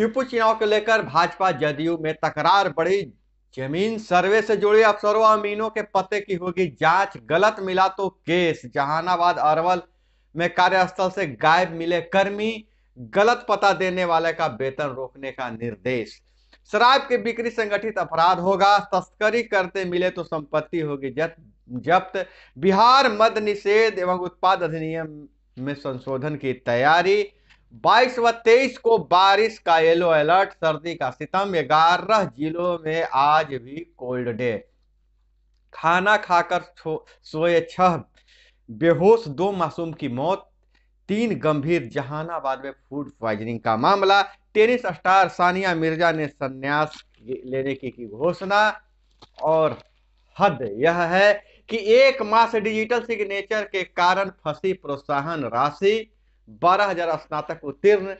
UP चुनाव को लेकर भाजपा जदयू में तकरार बढ़ी। जमीन सर्वे से जुड़े अफसरों अमीनों के पते की होगी जांच, गलत मिला तो केस। जहानाबाद अरवल में कार्यस्थल से गायब मिले कर्मी, गलत पता देने वाले का वेतन रोकने का निर्देश। शराब की बिक्री संगठित अपराध होगा, तस्करी करते मिले तो संपत्ति होगी जब्त। बिहार मद निषेध एवं उत्पाद अधिनियम में संशोधन की तैयारी। 22 व 23 को बारिश का येलो अलर्ट, सर्दी का सितम। 11 जिलों में आज भी कोल्ड डे। खाना खाकर सोए 6 बेहोश, 2 मासूम की मौत, 3 गंभीर। जहानाबाद में फूड पॉइजनिंग का मामला। टेनिस स्टार सानिया मिर्जा ने संन्यास लेने की घोषणा। और हद यह है कि 1 माह से डिजिटल सिग्नेचर के कारण फंसी प्रोत्साहन राशि। 12,000 स्नातक उत्तीर्ण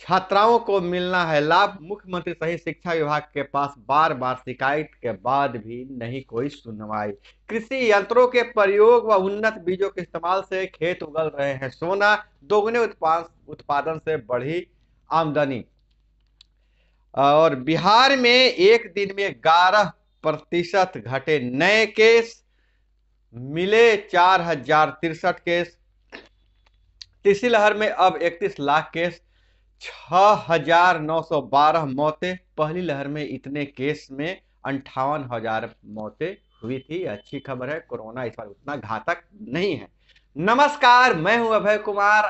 छात्राओं को मिलना है लाभ। मुख्यमंत्री सहित शिक्षा विभाग के पास बार बार शिकायत के बाद भी नहीं कोई सुनवाई। कृषि यंत्रों के प्रयोग व उन्नत बीजों के इस्तेमाल से खेत उगल रहे हैं सोना। दोगुने उत्पादन से बढ़ी आमदनी। और बिहार में एक दिन में 11% घटे नए केस, मिले 4,063 केस। तीसरी लहर में अब 31 लाख केस, 6,912 मौतें। पहली लहर में इतने केस में 58,000 मौतें हुई थी। अच्छी खबर है, कोरोना इस बार उतना घातक नहीं है। नमस्कार, मैं हूं अभय कुमार,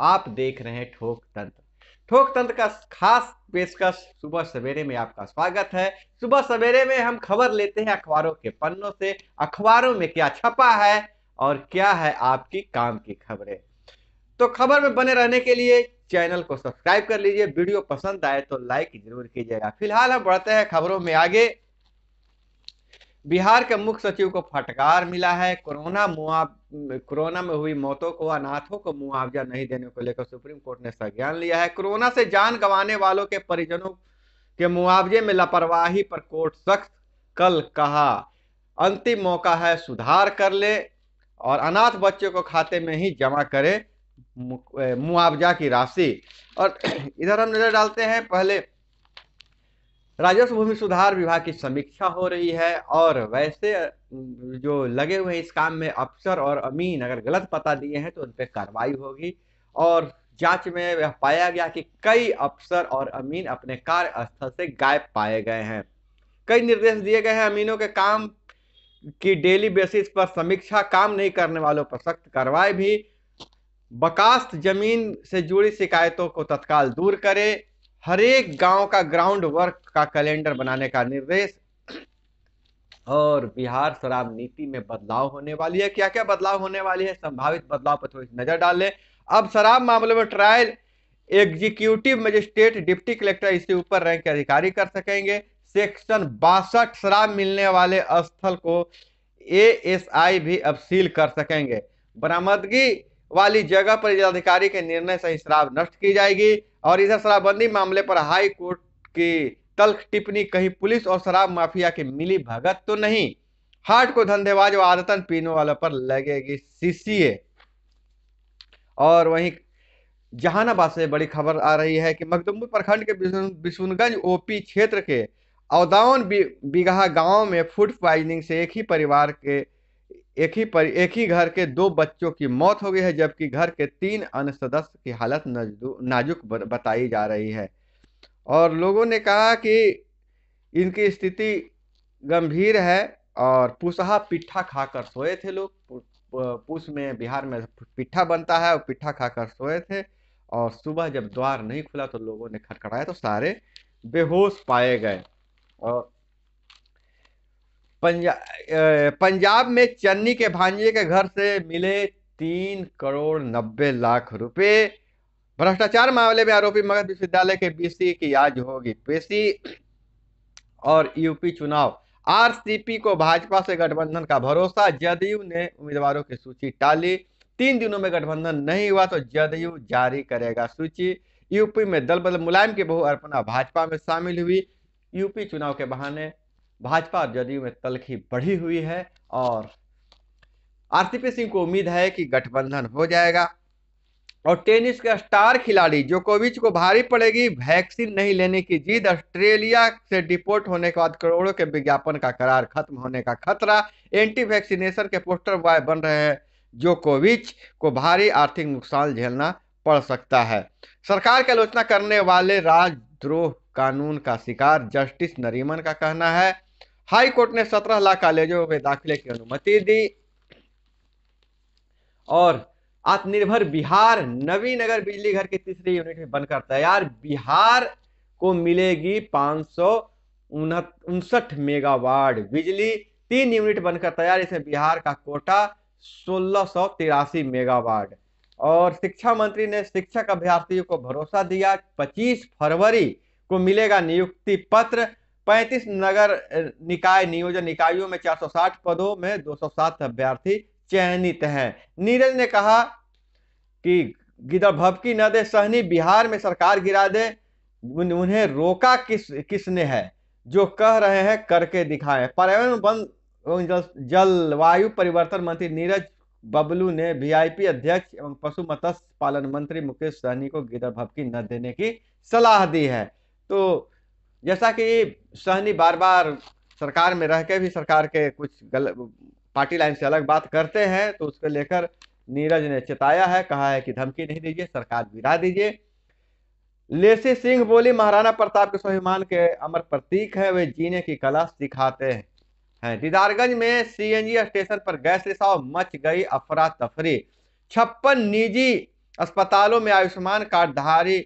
आप देख रहे हैं ठोकतंत्र। ठोकतंत्र का खास पेशकश सुबह सवेरे में आपका स्वागत है। सुबह सवेरे में हम खबर लेते हैं अखबारों के पन्नों से, अखबारों में क्या छपा है और क्या है आपकी काम की खबरें। तो खबर में बने रहने के लिए चैनल को सब्सक्राइब कर लीजिए, वीडियो पसंद आए तो लाइक जरूर कीजिएगा। फिलहाल हम बढ़ते हैं खबरों में आगे। बिहार के मुख्य सचिव को फटकार मिला है। कोरोना में हुई मौतों को, अनाथों को मुआवजा नहीं देने को लेकर सुप्रीम कोर्ट ने संज्ञान लिया है। कोरोना से जान गंवाने वालों के परिजनों के मुआवजे में लापरवाही पर कोर्ट सख्त, कल कहा अंतिम मौका है सुधार कर ले और अनाथ बच्चों को खाते में ही जमा करे मुआवजा की राशि। और इधर हम नजर डालते हैं, पहले राजस्व भूमि सुधार विभाग की समीक्षा हो रही है और वैसे जो लगे हुए इस काम में अफसर और अमीन अगर गलत पता दिए हैं तो उन पर कार्रवाई होगी। और जांच में यह पाया गया कि कई अफसर और अमीन अपने कार्यस्थल से गायब पाए गए हैं। कई निर्देश दिए गए हैं, अमीनों के काम की डेली बेसिस पर समीक्षा, काम नहीं करने वालों पर सख्त कार्रवाई भी। बकास्त जमीन से जुड़ी शिकायतों को तत्काल दूर करे। हरेक गांव का ग्राउंड वर्क का कैलेंडर बनाने का निर्देश। और बिहार शराब नीति में बदलाव होने वाली है। क्या क्या बदलाव होने वाली है, संभावित बदलाव पर थोड़ी नजर डाल लें। अब शराब मामलों में trial executive magistrate, deputy collector इससे ऊपर रैंक के अधिकारी कर सकेंगे। सेक्शन 62 शराब मिलने वाले स्थल को ASI भी अब सील कर सकेंगे। बरामदगी वाली जगह पर जिलाधिकारी के निर्णय से शराब नष्ट की जाएगी। और इधर शराबबंदी मामले पर हाई कोर्ट की तल्ख टिप्पणी, कहीं पुलिस और शराब माफिया की मिली भगत तो नहीं। हार्ट को धंधेबाज व आदतन पीने वालों पर लगेगी CCA। और वहीं जहानाबाद से बड़ी खबर आ रही है कि मखदुमपुर प्रखंड के बिशुनगंज OP क्षेत्र के औदावन बिगहा गांव में फूड पॉइजनिंग से एक ही घर के 2 बच्चों की मौत हो गई है, जबकि घर के 3 अन्य सदस्य की हालत नाजुक बताई जा रही है। और लोगों ने कहा कि इनकी स्थिति गंभीर है। और पूसा पिट्ठा खाकर सोए थे लोग। पूस में, बिहार में पिट्ठा बनता है और पिट्ठा खाकर सोए थे। और सुबह जब द्वार नहीं खुला तो लोगों ने खटखटाया तो सारे बेहोश पाए गए। और पंजाब में चन्नी के भांजे के घर से मिले 3,90,00,000 रुपए। भ्रष्टाचार मामले में आरोपी मगध विश्वविद्यालय के BC की आज होगी पेशी। और यूपी चुनाव, RCP को भाजपा से गठबंधन का भरोसा, जदयू ने उम्मीदवारों की सूची टाली। 3 दिनों में गठबंधन नहीं हुआ तो जदयू जारी करेगा सूची। यूपी में दल बदल, मुलायम की बहु अर्पणा भाजपा में शामिल हुई। यूपी चुनाव के बहाने भाजपा और जदयू में तल्खी बढ़ी हुई है। और RCP सिंह को उम्मीद है कि गठबंधन हो जाएगा। और टेनिस के स्टार खिलाड़ी जोकोविच को भारी पड़ेगी वैक्सीन नहीं लेने की जिद। ऑस्ट्रेलिया से डिपोर्ट होने के बाद करोड़ों के विज्ञापन का करार खत्म होने का खतरा। एंटी वैक्सीनेशन के पोस्टर बॉय बन रहे हैं जोकोविच को भारी आर्थिक नुकसान झेलना पड़ सकता है। सरकार की आलोचना करने वाले राजद्रोह कानून का शिकार जस्टिस नरीमन का कहना है। हाई कोर्ट ने 17 लाख कॉलेजों में दाखिले की अनुमति दी। और आत्मनिर्भर बिहार, नवीनगर बिजली घर की तीसरी यूनिट में बनकर तैयार। बिहार को मिलेगी 559 मेगावाट बिजली, 3 यूनिट बनकर तैयार। इसमें बिहार का कोटा 1683 मेगावाट। और शिक्षा मंत्री ने शिक्षक अभ्यर्थियों को भरोसा दिया। 25 फरवरी को मिलेगा नियुक्ति पत्र। 35 नगर निकाय नियोजन इकाइयों में 460 पदों में 207 अभ्यर्थी चयनित हैं। नीरज ने कहा कि गिदड़भभकी न दे सहनी, बिहार में सरकार गिरा दे, उन्हें रोका किसने है, जो कह रहे हैं करके दिखाएं। पर्यावरण वन जलवायु परिवर्तन मंत्री नीरज बबलू ने वीआईपी अध्यक्ष एवं पशु मत्स्य पालन मंत्री मुकेश सहनी को गिदड़भभकी न देने की सलाह दी है। तो जैसा कि सहनी बार बार सरकार में रह के भी सरकार के कुछ पार्टी लाइन से अलग बात करते हैं, तो उसको लेकर नीरज ने चेताया है, कहा है कि धमकी नहीं दीजिए, सरकार गिरा दीजिए। लेसी सिंह बोली, महाराणा प्रताप के स्वाभिमान के अमर प्रतीक है, वे जीने की कला सिखाते हैं। दीदारगंज में सीएनजी स्टेशन पर गैस रिसाव, मच गई अफरा तफरी। 56 निजी अस्पतालों में आयुष्मान कार्डधारी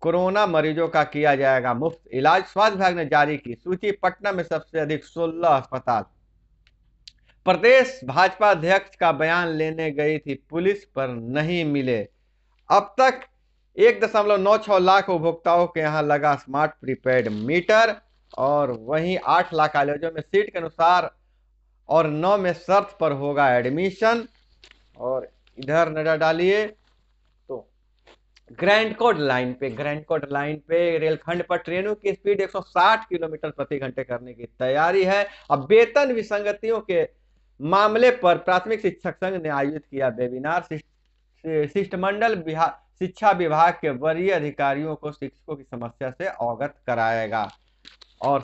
कोरोना मरीजों का किया जाएगा मुफ्त इलाज। स्वास्थ्य विभाग ने जारी की सूची। पटना में सबसे अधिक 16 अस्पताल। प्रदेश भाजपा अध्यक्ष का बयान लेने गई थी पुलिस पर नहीं मिले। अब तक 1.96 लाख उपभोक्ताओं के यहां लगा स्मार्ट प्रीपेड मीटर। और वहीं 8 लाख कॉलेजों में सीट के अनुसार और 9 में शर्त पर होगा एडमिशन। और इधर नजर डालिए तो ग्रैंड कोर्ट लाइन पे रेलखंड पर ट्रेनों की स्पीड 160 किलोमीटर प्रति घंटे करने की तैयारी है। अब वेतन विसंगतियों के मामले पर प्राथमिक शिक्षक संघ ने आयोजित किया वेबिनार। शिष्टमंडल बिहार शिक्षा विभाग के वरीय अधिकारियों को शिक्षकों की समस्या से अवगत कराएगा। और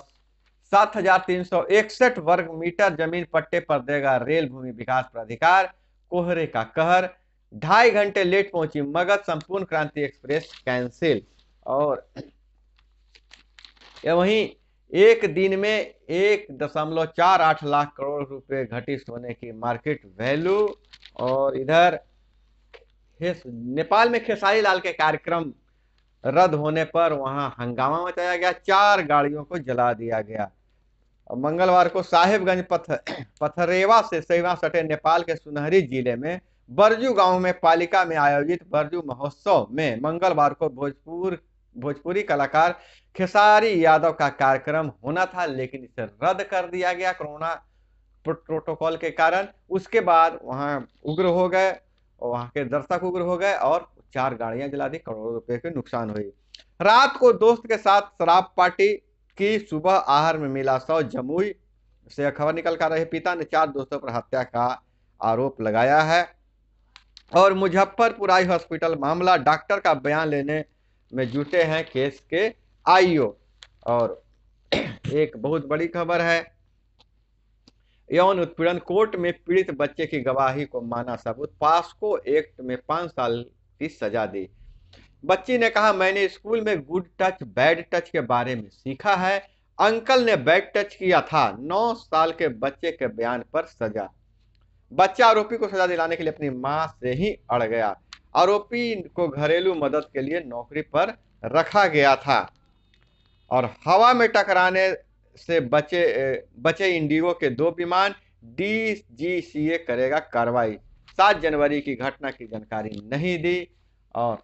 7,361 वर्ग मीटर जमीन पट्टे पर देगा रेल भूमि विकास प्राधिकार। कोहरे का कहर, 2.5 घंटे लेट पहुंची मगध संपूर्ण क्रांति एक्सप्रेस कैंसिल। और वहीं एक दिन में 1.48 लाख करोड़ रुपए घटी सोने की मार्केट वैल्यू। और इधर नेपाल में खेसारी लाल के कार्यक्रम रद्द होने पर वहां हंगामा मचाया गया। 4 गाड़ियों को जला दिया गया। और मंगलवार को साहिबगंज पथरेवा से सीमा सटे नेपाल के सुनहरी जिले में बरजू गांव में पालिका में आयोजित बरजू महोत्सव में मंगलवार को भोजपुरी कलाकार खेसारी यादव का कार्यक्रम होना था, लेकिन इसे रद्द कर दिया गया कोरोना प्रोटोकॉल के कारण। उसके बाद वहां उग्र हो गए, वहां के दर्शक उग्र हो गए और 4 गाड़ियां जला दी, करोड़ों रुपए के नुकसान हुई। रात को दोस्त के साथ शराब पार्टी की, सुबह आहर में मिला शव। जमुई से खबर निकल कर रही, पिता ने 4 दोस्तों पर हत्या का आरोप लगाया है। और मुजफ्फरपुर आई हॉस्पिटल मामला, डॉक्टर का बयान लेने में जुटे हैं केस के आईओ। और एक बहुत बड़ी खबर है, यौन उत्पीड़न कोर्ट में पीड़ित बच्चे की गवाही को माना सबूत। पॉस्को एक्ट में 5 साल की सजा दी। बच्ची ने कहा, मैंने स्कूल में गुड टच बैड टच के बारे में सीखा है, अंकल ने बैड टच किया था। 9 साल के बच्चे के बयान पर सजा। बच्चा आरोपी को सजा दिलाने के लिए अपनी मां से ही अड़ गया। आरोपी को घरेलू मदद के लिए नौकरी पर रखा गया था। और हवा में टकराने से बचे इंडिगो के 2 विमान। DGCA करेगा कार्रवाई। 7 जनवरी की घटना की जानकारी नहीं दी। और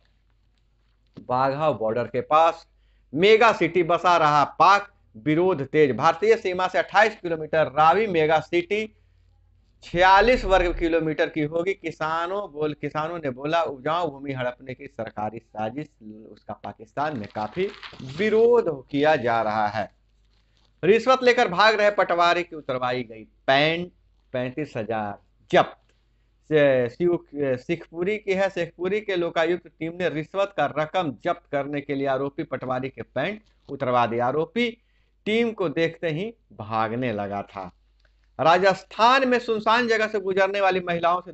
बाघा बॉर्डर के पास मेगा सिटी बसा रहा पाक, विरोध तेज। भारतीय सीमा से 28 किलोमीटर रावी मेगा सिटी 46 वर्ग किलोमीटर की होगी। किसानों ने बोला उपजाऊ भूमि हड़पने की सरकारी साजिश, उसका पाकिस्तान में काफी विरोध किया जा रहा है। रिश्वत लेकर भाग रहे पटवारी की उतरवाई गई पैंट, 35,000 जब्त। शेखपुरी की है। शेखपुरी के लोकायुक्त टीम ने रिश्वत का रकम जब्त करने के लिए आरोपी पटवारी के पैंट उतरवा दिया। आरोपी टीम को देखते ही भागने लगा था। राजस्थान में सुनसान जगह से गुजरने वाली महिलाओं से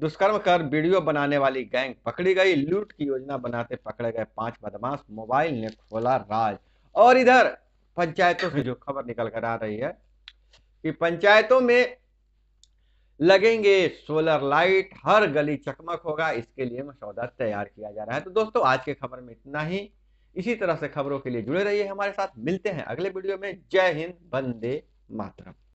दुष्कर्म कर वीडियो बनाने वाली गैंग पकड़ी गई। लूट की योजना बनाते पकड़े गए 5 बदमाश। मोबाइल ने खोला राज। और इधर पंचायतों से जो खबर निकल कर आ रही है कि पंचायतों में लगेंगे सोलर लाइट, हर गली चकमक होगा, इसके लिए मसौदा तैयार किया जा रहा है। तो दोस्तों आज के खबर में इतना ही। इसी तरह से खबरों के लिए जुड़े रहिए हमारे साथ। मिलते हैं अगले वीडियो में। जय हिंद, वंदे मातरम।